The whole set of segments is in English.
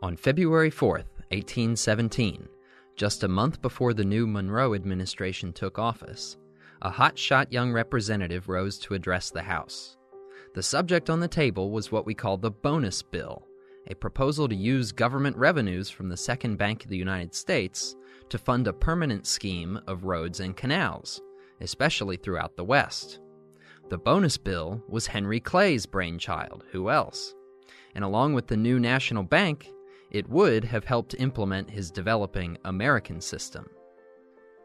On February 4th, 1817, just a month before the new Monroe administration took office, a hotshot young representative rose to address the House. The subject on the table was what we call the Bonus Bill, a proposal to use government revenues from the Second Bank of the United States to fund a permanent scheme of roads and canals, especially throughout the West. The Bonus Bill was Henry Clay's brainchild, who else? And along with the new National Bank, it would have helped implement his developing American system.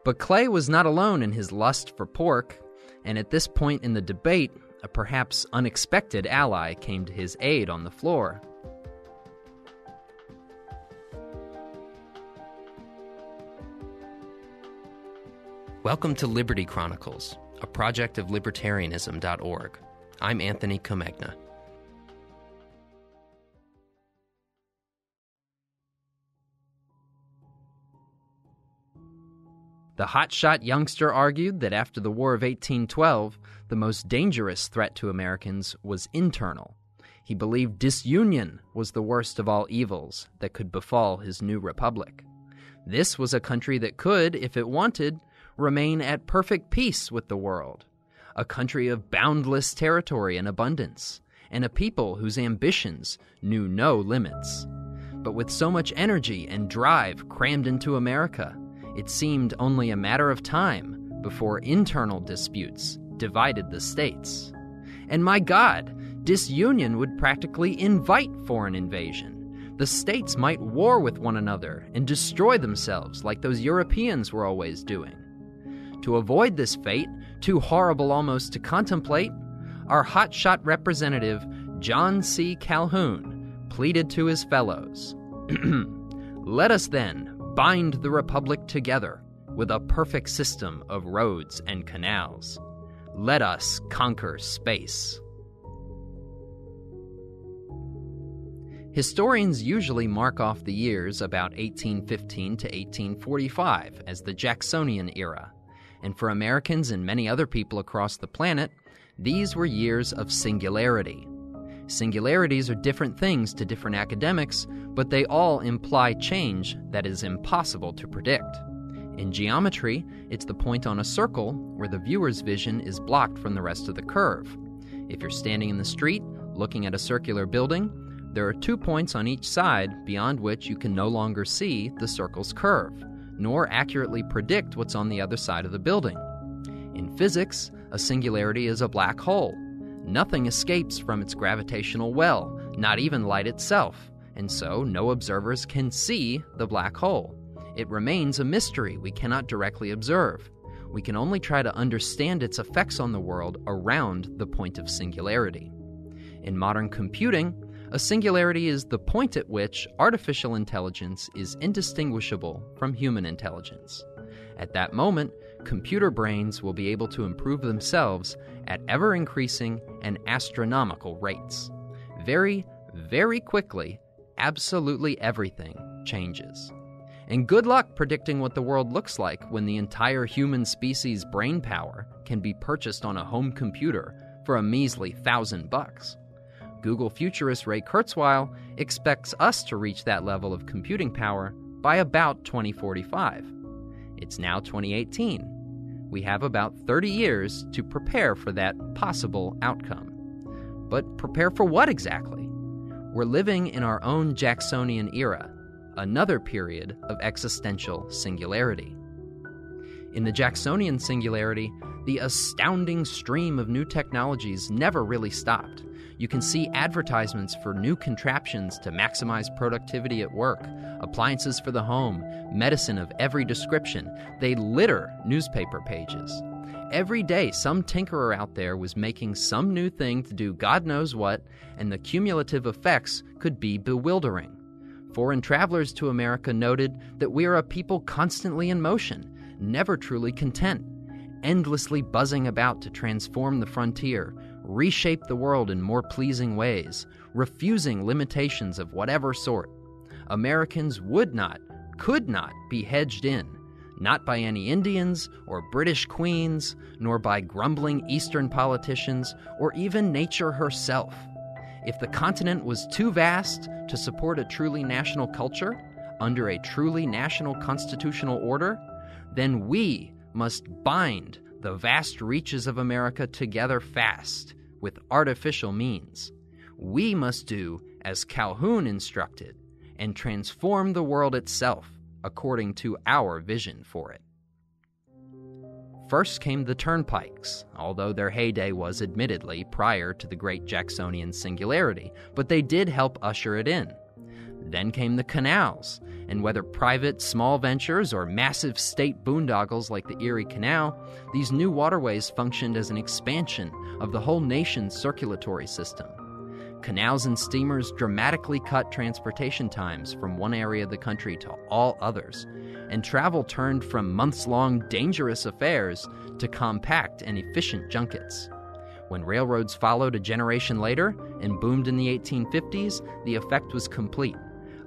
But Clay was not alone in his lust for pork, and at this point in the debate, a perhaps unexpected ally came to his aid on the floor. Welcome to Liberty Chronicles, a project of libertarianism.org. I'm Anthony Comegna. The hotshot youngster argued that after the War of 1812, the most dangerous threat to Americans was internal. He believed disunion was the worst of all evils that could befall his new republic. This was a country that could, if it wanted, remain at perfect peace with the world, a country of boundless territory and abundance, and a people whose ambitions knew no limits. But with so much energy and drive crammed into America, it seemed only a matter of time before internal disputes divided the states. And my God, disunion would practically invite foreign invasion. The states might war with one another and destroy themselves like those Europeans were always doing. To avoid this fate, too horrible almost to contemplate, our hotshot representative, John C. Calhoun, pleaded to his fellows, "Let us then bind the Republic together with a perfect system of roads and canals. Let us conquer space." Historians usually mark off the years about 1815 to 1845 as the Jacksonian era. And for Americans and many other people across the planet, these were years of singularity. Singularities are different things to different academics, but they all imply change that is impossible to predict. In geometry, it's the point on a circle where the viewer's vision is blocked from the rest of the curve. If you're standing in the street, looking at a circular building, there are 2 points on each side beyond which you can no longer see the circle's curve, nor accurately predict what's on the other side of the building. In physics, a singularity is a black hole. Nothing escapes from its gravitational well, not even light itself, and so no observers can see the black hole. It remains a mystery we cannot directly observe. We can only try to understand its effects on the world around the point of singularity. In modern computing, a singularity is the point at which artificial intelligence is indistinguishable from human intelligence. At that moment, computer brains will be able to improve themselves at ever-increasing and astronomical rates. Very, very quickly, absolutely everything changes. And good luck predicting what the world looks like when the entire human species' brain power can be purchased on a home computer for a measly $1,000. Google futurist Ray Kurzweil expects us to reach that level of computing power by about 2045. It's now 2018. We have about 30 years to prepare for that possible outcome. But prepare for what exactly? We're living in our own Jacksonian era, another period of existential singularity. In the Jacksonian singularity, the astounding stream of new technologies never really stopped. You can see advertisements for new contraptions to maximize productivity at work, appliances for the home, medicine of every description. They litter newspaper pages. Every day, some tinkerer out there was making some new thing to do God knows what, and the cumulative effects could be bewildering. Foreign travelers to America noted that we are a people constantly in motion, never truly content, endlessly buzzing about to transform the frontier, reshape the world in more pleasing ways, refusing limitations of whatever sort. Americans would not, could not be hedged in, not by any Indians or British queens, nor by grumbling Eastern politicians, or even nature herself. If the continent was too vast to support a truly national culture under a truly national constitutional order, then we must bind the vast reaches of America together fast with artificial means. We must do as Calhoun instructed and transform the world itself according to our vision for it. First came the turnpikes, although their heyday was admittedly prior to the great Jacksonian singularity, but they did help usher it in. Then came the canals, and whether private small ventures or massive state boondoggles like the Erie Canal, these new waterways functioned as an expansion of the whole nation's circulatory system. Canals and steamers dramatically cut transportation times from one area of the country to all others, and travel turned from months-long dangerous affairs to compact and efficient junkets. When railroads followed a generation later and boomed in the 1850s, the effect was complete.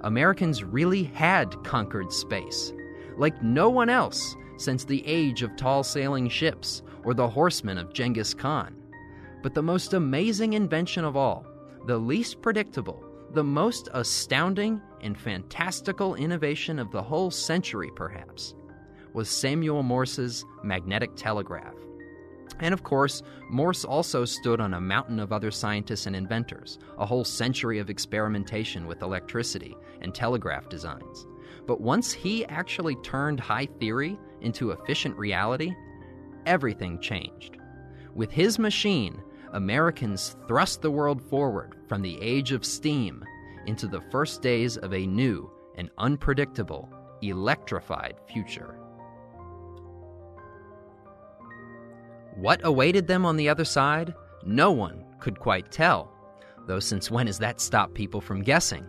Americans really had conquered space, like no one else since the age of tall sailing ships or the horsemen of Genghis Khan. But the most amazing invention of all, the least predictable, the most astounding and fantastical innovation of the whole century, perhaps, was Samuel Morse's magnetic telegraph. And of course, Morse also stood on a mountain of other scientists and inventors, a whole century of experimentation with electricity and telegraph designs. But once he actually turned high theory into efficient reality, everything changed. With his machine, Americans thrust the world forward from the age of steam into the first days of a new and unpredictable, electrified future. What awaited them on the other side? No one could quite tell, though since when has that stopped people from guessing?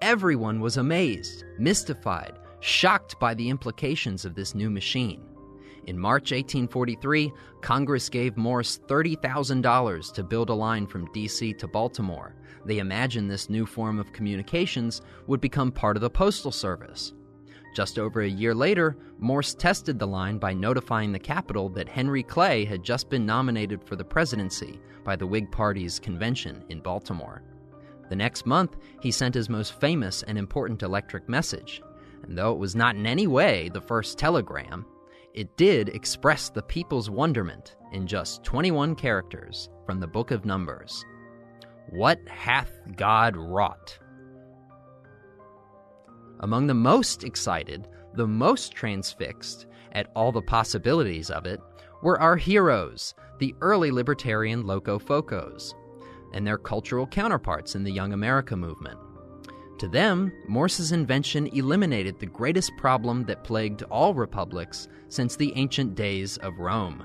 Everyone was amazed, mystified, shocked by the implications of this new machine. In March 1843, Congress gave Morse $30,000 to build a line from D.C. to Baltimore. They imagined this new form of communications would become part of the Postal Service. Just over a year later, Morse tested the line by notifying the Capitol that Henry Clay had just been nominated for the presidency by the Whig Party's convention in Baltimore. The next month, he sent his most famous and important electric message. And though it was not in any way the first telegram, it did express the people's wonderment in just 21 characters from the Book of Numbers. What hath God wrought? Among the most excited, the most transfixed at all the possibilities of it, were our heroes, the early libertarian Locofocos, and their cultural counterparts in the Young America movement. To them, Morse's invention eliminated the greatest problem that plagued all republics since the ancient days of Rome.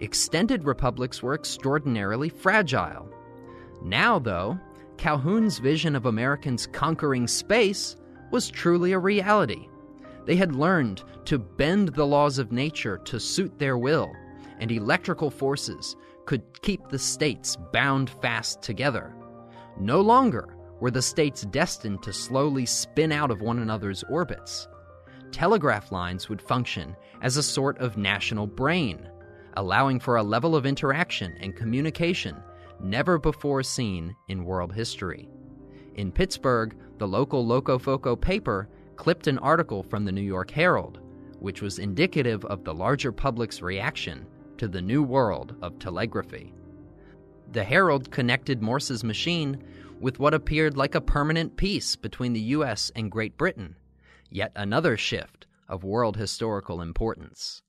Extended republics were extraordinarily fragile. Now, though, Calhoun's vision of Americans conquering space was truly a reality. They had learned to bend the laws of nature to suit their will, and electrical forces could keep the states bound fast together. No longer were the states destined to slowly spin out of one another's orbits. Telegraph lines would function as a sort of national brain, allowing for a level of interaction and communication never before seen in world history. In Pittsburgh, the local Locofoco paper clipped an article from the New York Herald, which was indicative of the larger public's reaction to the new world of telegraphy. The Herald connected Morse's machine with what appeared like a permanent peace between the U.S. and Great Britain, yet another shift of world historical importance.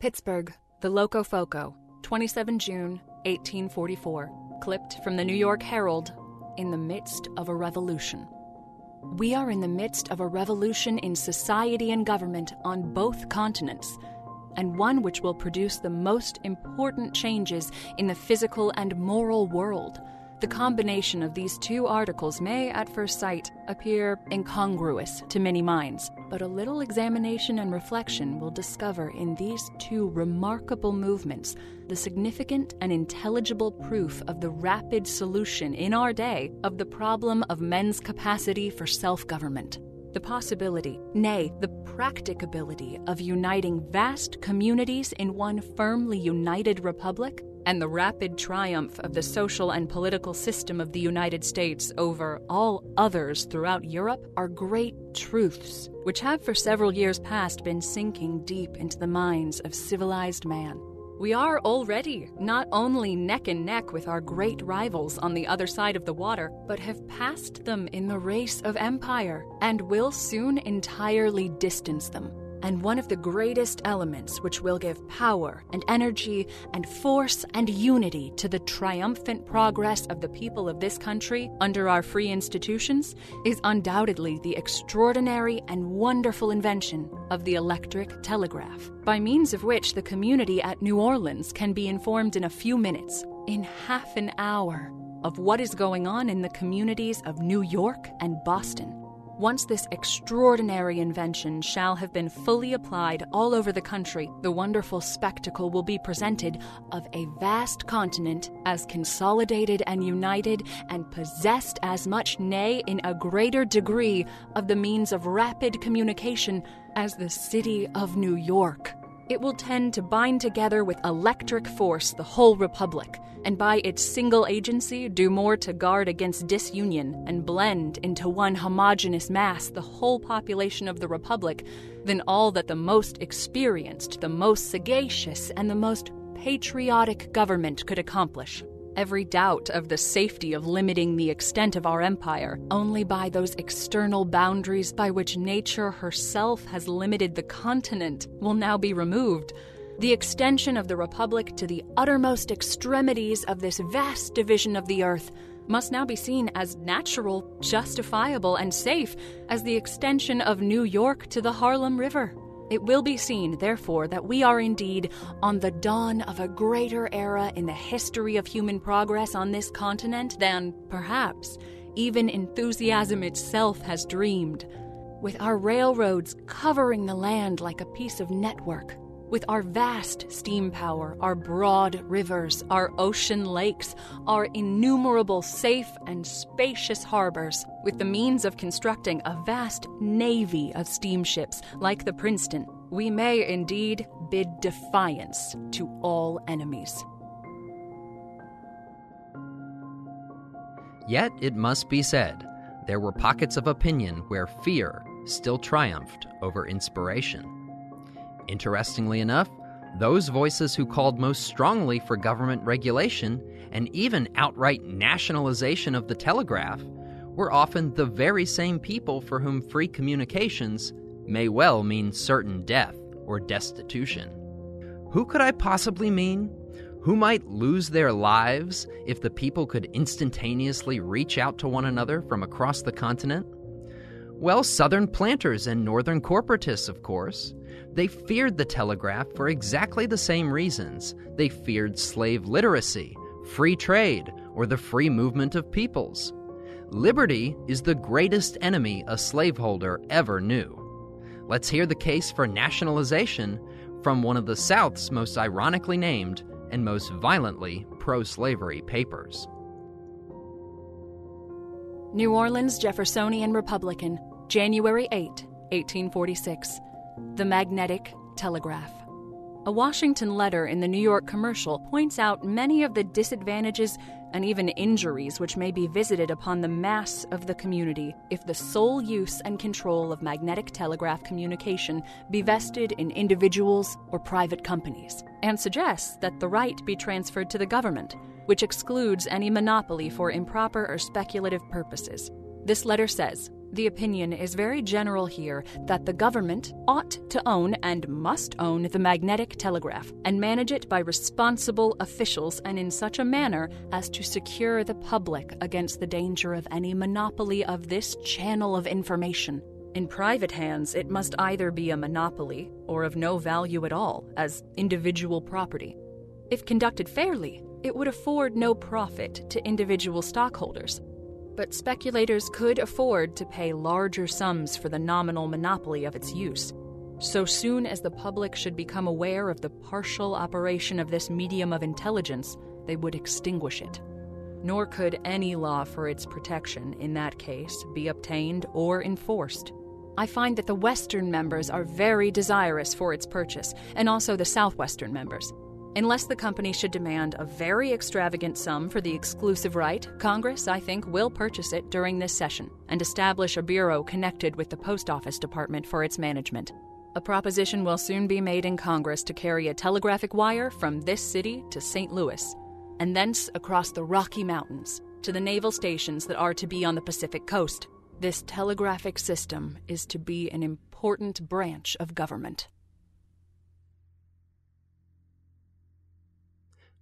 Pittsburgh, the Locofoco, 27 June 1844, clipped from the New York Herald, in the midst of a revolution. We are in the midst of a revolution in society and government on both continents, and one which will produce the most important changes in the physical and moral world. The combination of these two articles may, at first sight, appear incongruous to many minds, but a little examination and reflection will discover in these two remarkable movements the significant and intelligible proof of the rapid solution in our day of the problem of men's capacity for self-government. The possibility, nay, the practicability of uniting vast communities in one firmly united republic and the rapid triumph of the social and political system of the United States over all others throughout Europe are great truths, which have for several years past been sinking deep into the minds of civilized man. We are already not only neck and neck with our great rivals on the other side of the water, but have passed them in the race of empire, and will soon entirely distance them. And one of the greatest elements which will give power and energy and force and unity to the triumphant progress of the people of this country under our free institutions is undoubtedly the extraordinary and wonderful invention of the electric telegraph, by means of which the community at New Orleans can be informed in a few minutes, in half an hour, of what is going on in the communities of New York and Boston. Once this extraordinary invention shall have been fully applied all over the country, the wonderful spectacle will be presented of a vast continent as consolidated and united and possessed as much, nay, in a greater degree, of the means of rapid communication as the city of New York. It will tend to bind together with electric force the whole republic, and by its single agency do more to guard against disunion and blend into one homogeneous mass the whole population of the republic than all that the most experienced, the most sagacious, and the most patriotic government could accomplish. Every doubt of the safety of limiting the extent of our empire only by those external boundaries by which nature herself has limited the continent will now be removed. The extension of the republic to the uttermost extremities of this vast division of the earth must now be seen as natural, justifiable, and safe as the extension of New York to the Harlem River. It will be seen, therefore, that we are indeed on the dawn of a greater era in the history of human progress on this continent than, perhaps, even enthusiasm itself has dreamed. With our railroads covering the land like a piece of network, with our vast steam power, our broad rivers, our ocean lakes, our innumerable safe and spacious harbors, with the means of constructing a vast navy of steamships like the Princeton, we may indeed bid defiance to all enemies. Yet it must be said, there were pockets of opinion where fear still triumphed over inspiration. Interestingly enough, those voices who called most strongly for government regulation and even outright nationalization of the telegraph were often the very same people for whom free communications may well mean certain death or destitution. Who could I possibly mean? Who might lose their lives if the people could instantaneously reach out to one another from across the continent? Well, Southern planters and Northern corporatists, of course. They feared the telegraph for exactly the same reasons they feared slave literacy, free trade, or the free movement of peoples. Liberty is the greatest enemy a slaveholder ever knew. Let's hear the case for nationalization from one of the South's most ironically named and most violently pro-slavery papers. New Orleans Jeffersonian Republican, January 8, 1846. The Magnetic Telegraph. A Washington letter in the New York Commercial points out many of the disadvantages and even injuries which may be visited upon the mass of the community if the sole use and control of magnetic telegraph communication be vested in individuals or private companies, and suggests that the right be transferred to the government, which excludes any monopoly for improper or speculative purposes. This letter says, "The opinion is very general here that the government ought to own and must own the magnetic telegraph and manage it by responsible officials and in such a manner as to secure the public against the danger of any monopoly of this channel of information. In private hands, it must either be a monopoly or of no value at all as individual property. If conducted fairly, it would afford no profit to individual stockholders. But speculators could afford to pay larger sums for the nominal monopoly of its use. So soon as the public should become aware of the partial operation of this medium of intelligence, they would extinguish it. Nor could any law for its protection, in that case, be obtained or enforced. I find that the Western members are very desirous for its purchase, and also the Southwestern members. Unless the company should demand a very extravagant sum for the exclusive right, Congress, I think, will purchase it during this session and establish a bureau connected with the Post Office Department for its management. A proposition will soon be made in Congress to carry a telegraphic wire from this city to St. Louis, and thence across the Rocky Mountains to the naval stations that are to be on the Pacific coast. This telegraphic system is to be an important branch of government.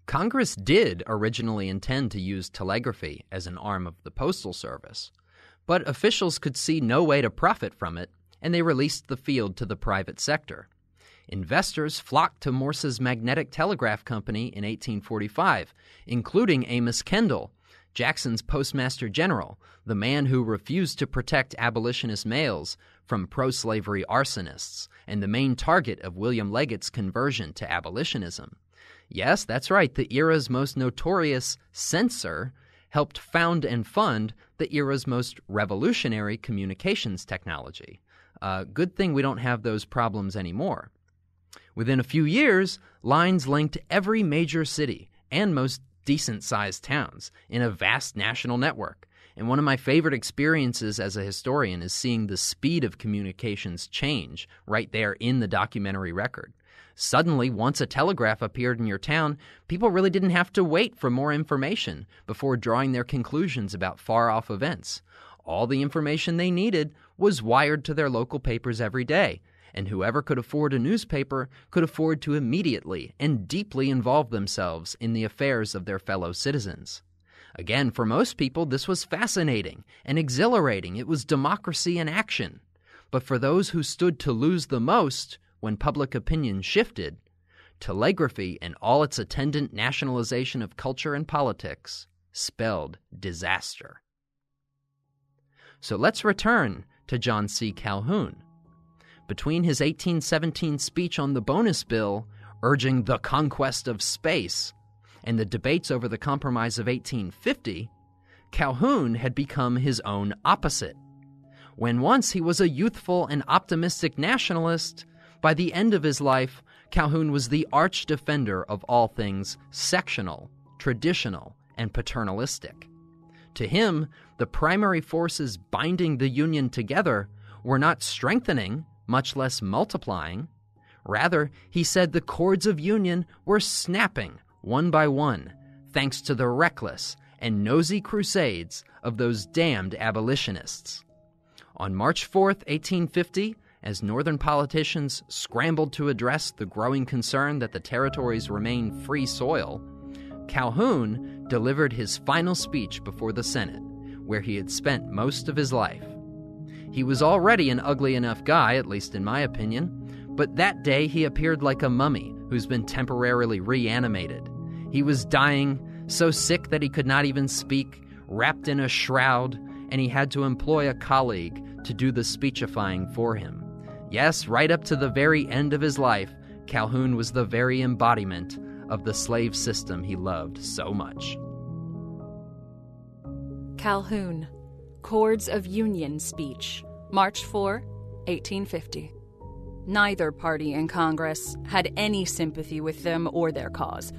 Congress did originally intend to use telegraphy as an arm of the Postal Service, but officials could see no way to profit from it, and they released the field to the private sector. Investors flocked to Morse's Magnetic Telegraph Company in 1845, including Amos Kendall, Jackson's postmaster general, the man who refused to protect abolitionist mails from pro-slavery arsonists, and the main target of William Leggett's conversion to abolitionism. Yes, that's right, the era's most notorious censor helped found and fund the era's most revolutionary communications technology. Good thing we don't have those problems anymore. Within a few years, lines linked every major city and most decent-sized towns in a vast national network. And one of my favorite experiences as a historian is seeing the speed of communications change right there in the documentary record. Suddenly, once a telegraph appeared in your town, people really didn't have to wait for more information before drawing their conclusions about far-off events. All the information they needed was wired to their local papers every day, and whoever could afford a newspaper could afford to immediately and deeply involve themselves in the affairs of their fellow citizens. Again, for most people, this was fascinating and exhilarating. It was democracy in action. But for those who stood to lose the most when public opinion shifted, telegraphy and all its attendant nationalization of culture and politics spelled disaster. So let's return to John C. Calhoun. Between his 1817 speech on the Bonus Bill, urging the conquest of space, and the debates over the Compromise of 1850, Calhoun had become his own opposite. When once he was a youthful and optimistic nationalist, by the end of his life, Calhoun was the arch defender of all things sectional, traditional, and paternalistic. To him, the primary forces binding the Union together were not strengthening, much less multiplying. Rather, he said the cords of union were snapping one by one, thanks to the reckless and nosy crusades of those damned abolitionists. On March 4, 1850, as Northern politicians scrambled to address the growing concern that the territories remain free soil, Calhoun delivered his final speech before the Senate, where he had spent most of his life. He was already an ugly enough guy, at least in my opinion, but that day he appeared like a mummy who's been temporarily reanimated. He was dying, so sick that he could not even speak, wrapped in a shroud, and he had to employ a colleague to do the speechifying for him. Yes, right up to the very end of his life, Calhoun was the very embodiment of the slave system he loved so much. Calhoun, Cords of Union Speech, March 4, 1850. Neither party in Congress had any sympathy with them or their cause.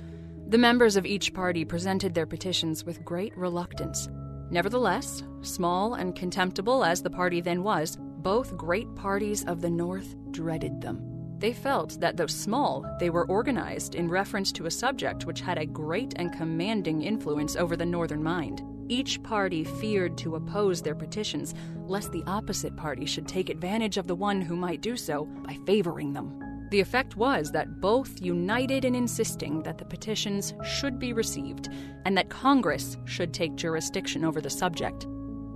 The members of each party presented their petitions with great reluctance. Nevertheless, small and contemptible as the party then was, both great parties of the North dreaded them. They felt that though small, they were organized in reference to a subject which had a great and commanding influence over the Northern mind. Each party feared to oppose their petitions, lest the opposite party should take advantage of the one who might do so by favoring them. The effect was that both united in insisting that the petitions should be received and that Congress should take jurisdiction over the subject.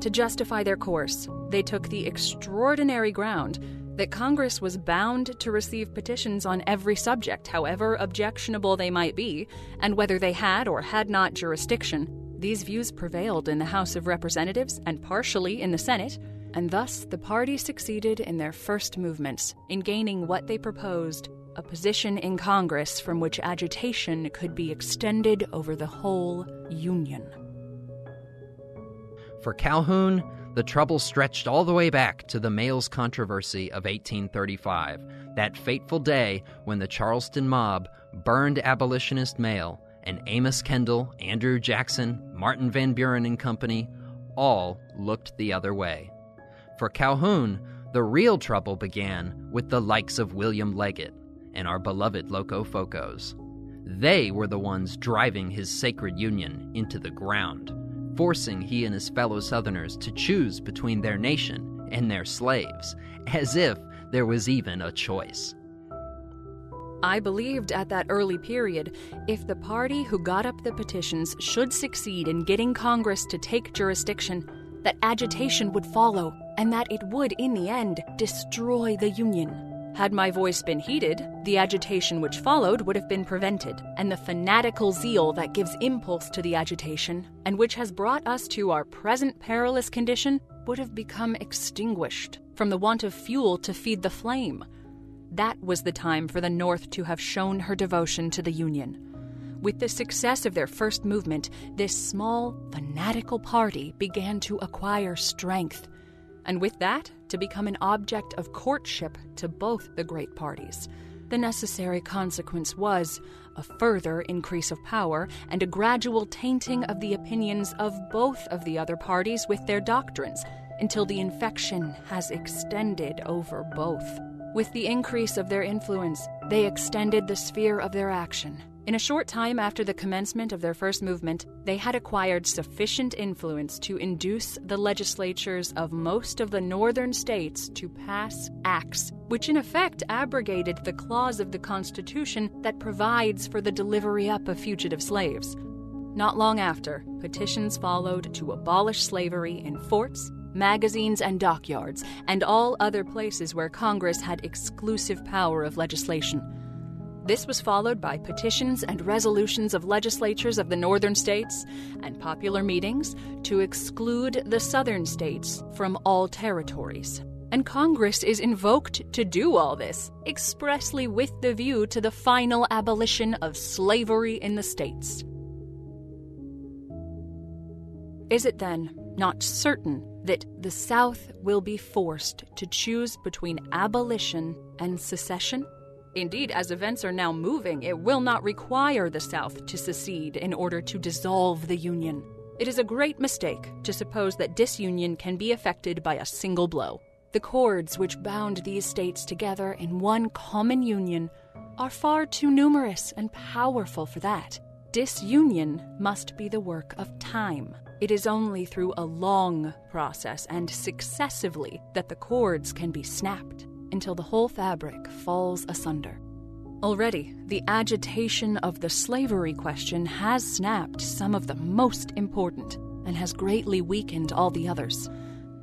To justify their course, they took the extraordinary ground that Congress was bound to receive petitions on every subject, however objectionable they might be, and whether they had or had not jurisdiction. These views prevailed in the House of Representatives and partially in the Senate, and thus the party succeeded in their first movements in gaining what they proposed, a position in Congress from which agitation could be extended over the whole Union. For Calhoun, the trouble stretched all the way back to the mails controversy of 1835 that fateful day when the Charleston mob burned abolitionist mail and Amos Kendall, Andrew Jackson, Martin Van Buren and company all looked the other way. For Calhoun, the real trouble began with the likes of William Leggett and our beloved Locofocos. They were the ones driving his sacred union into the ground, forcing he and his fellow Southerners to choose between their nation and their slaves, as if there was even a choice. I believed at that early period, if the party who got up the petitions should succeed in getting Congress to take jurisdiction, that agitation would follow, and that it would, in the end, destroy the Union. Had my voice been heeded, the agitation which followed would have been prevented, and the fanatical zeal that gives impulse to the agitation, and which has brought us to our present perilous condition, would have become extinguished from the want of fuel to feed the flame. That was the time for the North to have shown her devotion to the Union. With the success of their first movement, this small, fanatical party began to acquire strength, and with that, to become an object of courtship to both the great parties. The necessary consequence was a further increase of power and a gradual tainting of the opinions of both of the other parties with their doctrines, until the infection has extended over both. With the increase of their influence, they extended the sphere of their action. In a short time after the commencement of their first movement, they had acquired sufficient influence to induce the legislatures of most of the northern states to pass acts, which in effect abrogated the clause of the Constitution that provides for the delivery up of fugitive slaves. Not long after, petitions followed to abolish slavery in forts, magazines and dockyards, and all other places where Congress had exclusive power of legislation. This was followed by petitions and resolutions of legislatures of the northern states and popular meetings to exclude the southern states from all territories. And Congress is invoked to do all this, expressly with the view to the final abolition of slavery in the states. Is it then not certain that the South will be forced to choose between abolition and secession? Indeed, as events are now moving, it will not require the South to secede in order to dissolve the Union. It is a great mistake to suppose that disunion can be effected by a single blow. The cords which bound these states together in one common union are far too numerous and powerful for that. Disunion must be the work of time. It is only through a long process and successively that the cords can be snapped, until the whole fabric falls asunder. Already, the agitation of the slavery question has snapped some of the most important and has greatly weakened all the others.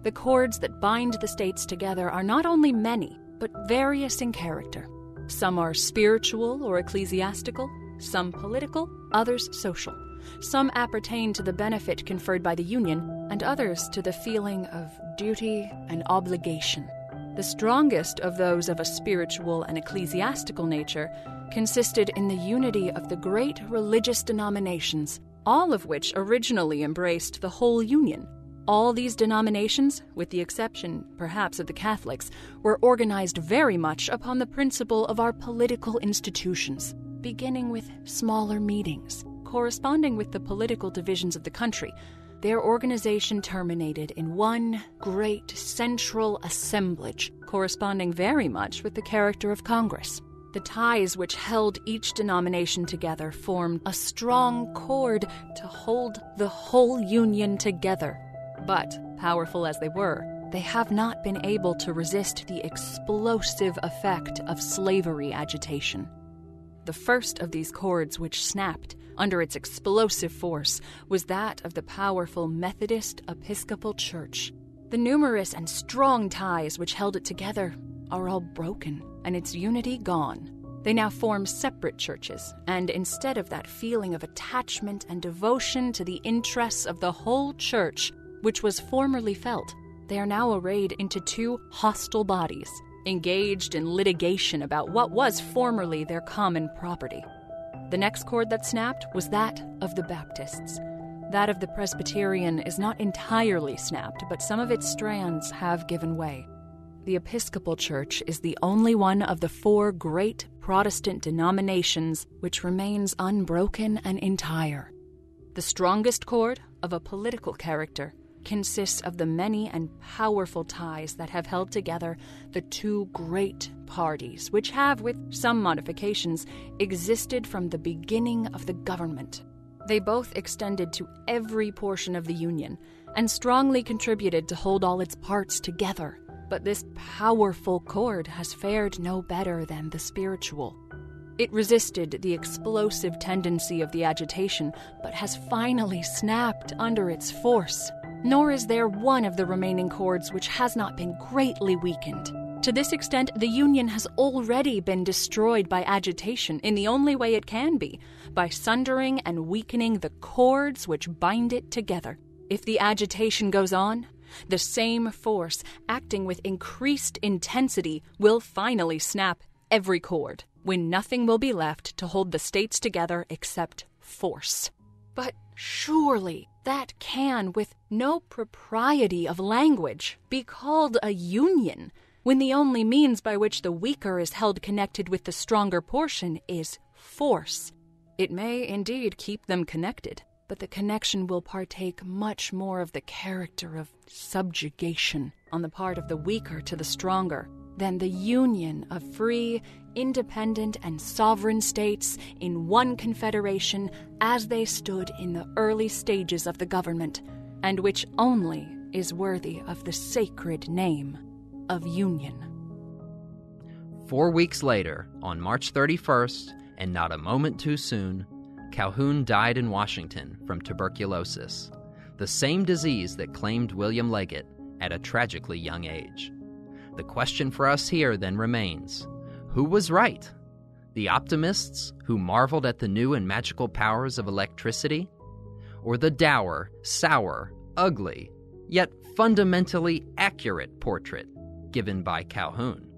The cords that bind the states together are not only many, but various in character. Some are spiritual or ecclesiastical, some political, others social. Some appertain to the benefit conferred by the Union, and others to the feeling of duty and obligation. The strongest of those of a spiritual and ecclesiastical nature consisted in the unity of the great religious denominations, all of which originally embraced the whole Union. All these denominations, with the exception, perhaps, of the Catholics, were organized very much upon the principle of our political institutions, beginning with smaller meetings, corresponding with the political divisions of the country. Their organization terminated in one great central assemblage, corresponding very much with the character of Congress. The ties which held each denomination together formed a strong cord to hold the whole Union together. But, powerful as they were, they have not been able to resist the explosive effect of slavery agitation. The first of these cords which snapped under its explosive force was that of the powerful Methodist Episcopal Church. The numerous and strong ties which held it together are all broken and its unity gone. They now form separate churches, and instead of that feeling of attachment and devotion to the interests of the whole church, which was formerly felt, they are now arrayed into two hostile bodies, engaged in litigation about what was formerly their common property. The next cord that snapped was that of the Baptists. That of the Presbyterian is not entirely snapped, but some of its strands have given way. The Episcopal Church is the only one of the four great Protestant denominations which remains unbroken and entire. The strongest cord, of a political character, consists of the many and powerful ties that have held together the two great parties, which have, with some modifications, existed from the beginning of the government. They both extended to every portion of the Union, and strongly contributed to hold all its parts together. But this powerful cord has fared no better than the spiritual. It resisted the explosive tendency of the agitation, but has finally snapped under its force. Nor is there one of the remaining cords which has not been greatly weakened. To this extent, the Union has already been destroyed by agitation in the only way it can be, by sundering and weakening the cords which bind it together. If the agitation goes on, the same force, acting with increased intensity, will finally snap every cord, when nothing will be left to hold the states together except force. But surely that can, with no propriety of language, be called a union, when the only means by which the weaker is held connected with the stronger portion is force. It may indeed keep them connected, but the connection will partake much more of the character of subjugation on the part of the weaker to the stronger than the union of free, independent, and sovereign states in one confederation as they stood in the early stages of the government, and which only is worthy of the sacred name of union. 4 weeks later, on March 31st, and not a moment too soon, Calhoun died in Washington from tuberculosis, the same disease that claimed William Leggett at a tragically young age. The question for us here then remains, who was right? The optimists who marveled at the new and magical powers of electricity? Or the dour, sour, ugly, yet fundamentally accurate portrait given by Calhoun?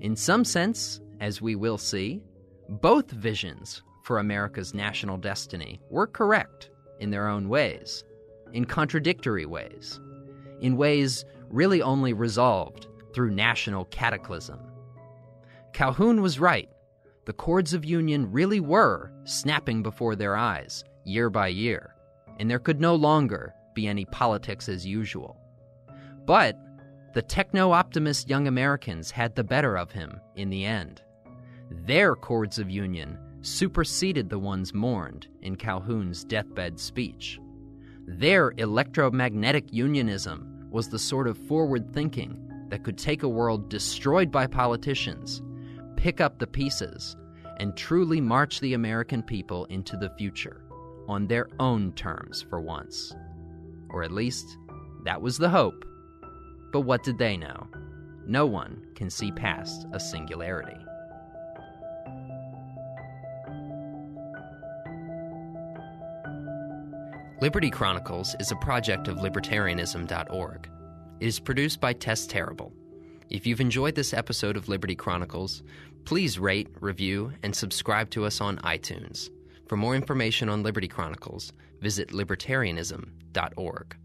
In some sense, as we will see, both visions for America's national destiny were correct in their own ways, in contradictory ways, in ways really only resolved through national cataclysm. Calhoun was right. The cords of union really were snapping before their eyes, year by year, and there could no longer be any politics as usual. But the techno-optimist young Americans had the better of him in the end. Their cords of union superseded the ones mourned in Calhoun's deathbed speech. Their electromagnetic unionism was the sort of forward thinking that could take a world destroyed by politicians, pick up the pieces, and truly march the American people into the future, on their own terms for once. Or at least, that was the hope. But what did they know? No one can see past a singularity. Liberty Chronicles is a project of libertarianism.org. It is produced by Tess Terrible. If you've enjoyed this episode of Liberty Chronicles, please rate, review, and subscribe to us on iTunes. For more information on Liberty Chronicles, visit libertarianism.org.